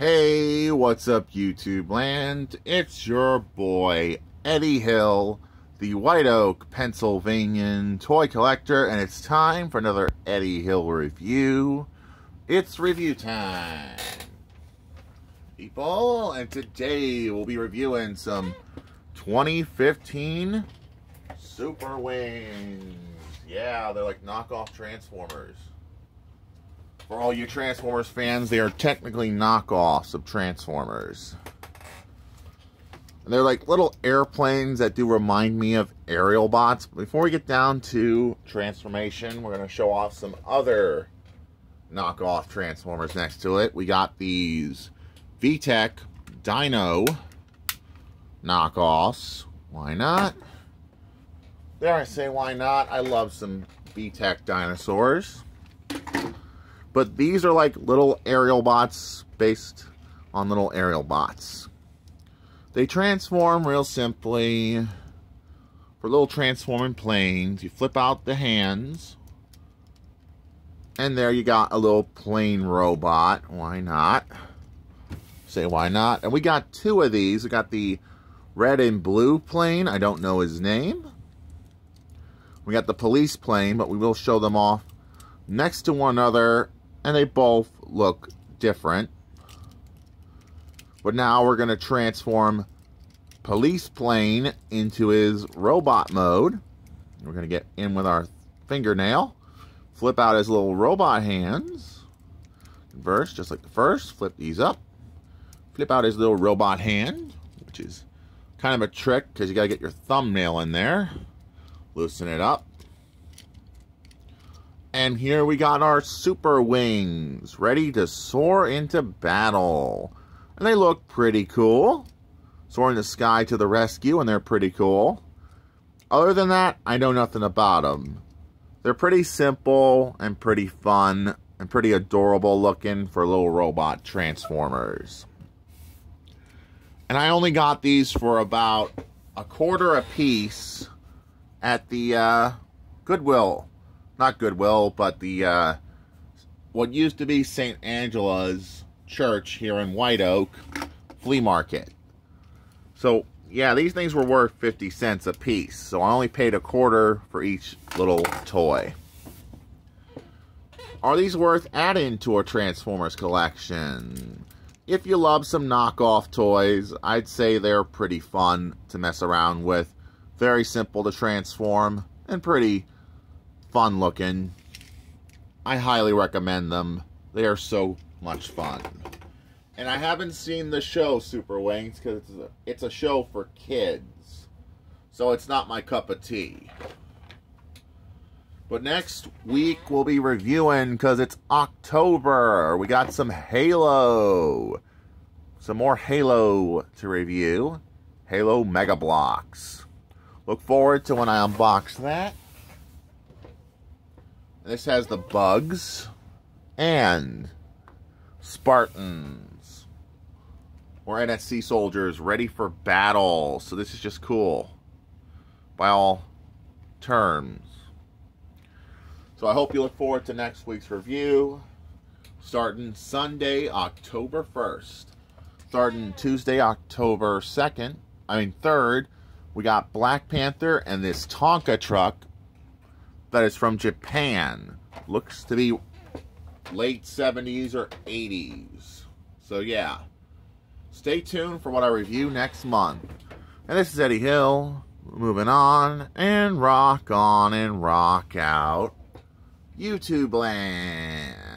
Hey, what's up YouTube land? It's your boy Eddie Hill, the White Oak, Pennsylvanian toy collector, and it's time for another Eddie Hill review. It's review time, people, and today we'll be reviewing some 2015 Super Wings. Yeah, they're like knockoff Transformers. For all you Transformers fans, they are technically knockoffs of Transformers. And they're like little airplanes that do remind me of Aerial Bots. Before we get down to transformation, we're going to show off some other knockoff Transformers next to it. We got these VTech Dino knockoffs. Why not? There, I say why not. I love some VTech dinosaurs. But these are like little aerial bots based on little aerial bots. They transform real simply for little transforming planes. You flip out the hands, and there you got a little plane robot. Why not? Say why not? And we got two of these. We got the red and blue plane. I don't know his name. We got the police plane, but we will show them off next to one another. And they both look different. But now we're going to transform Police Plane into his robot mode. We're going to get in with our fingernail. Flip out his little robot hands. Converse, just like the first. Flip these up. Flip out his little robot hand, which is kind of a trick because you got to get your thumbnail in there. Loosen it up. And here we got our Super Wings, ready to soar into battle. And they look pretty cool. Soaring the sky to the rescue, and they're pretty cool. Other than that, I know nothing about them. They're pretty simple and pretty fun and pretty adorable looking for little robot Transformers. And I only got these for about a quarter a piece at the Goodwill. Not Goodwill, but the what used to be St. Angela's Church here in White Oak Flea Market. So, yeah, these things were worth 50 cents a piece. So I only paid a quarter for each little toy. Are these worth adding to a Transformers collection? If you love some knockoff toys, I'd say they're pretty fun to mess around with. Very simple to transform and pretty fun looking. I highly recommend them. They are so much fun. And I haven't seen the show Super Wings because it's a show for kids. So it's not my cup of tea. But next week we'll be reviewing, because it's October. We got some Halo. Some more Halo to review. Halo Mega Blocks. Look forward to when I unbox that. This has the Bugs and Spartans, or NSC soldiers, ready for battle. So this is just cool by all terms. So I hope you look forward to next week's review, starting Sunday, October 1st. Starting Tuesday, October 2nd, I mean 3rd, we got Black Panther and this Tonka truck that is from Japan. Looks to be late 70s or 80s. So yeah. Stay tuned for what I review next month. And this is Eddie Hill. Moving on. And rock on and rock out. YouTube land.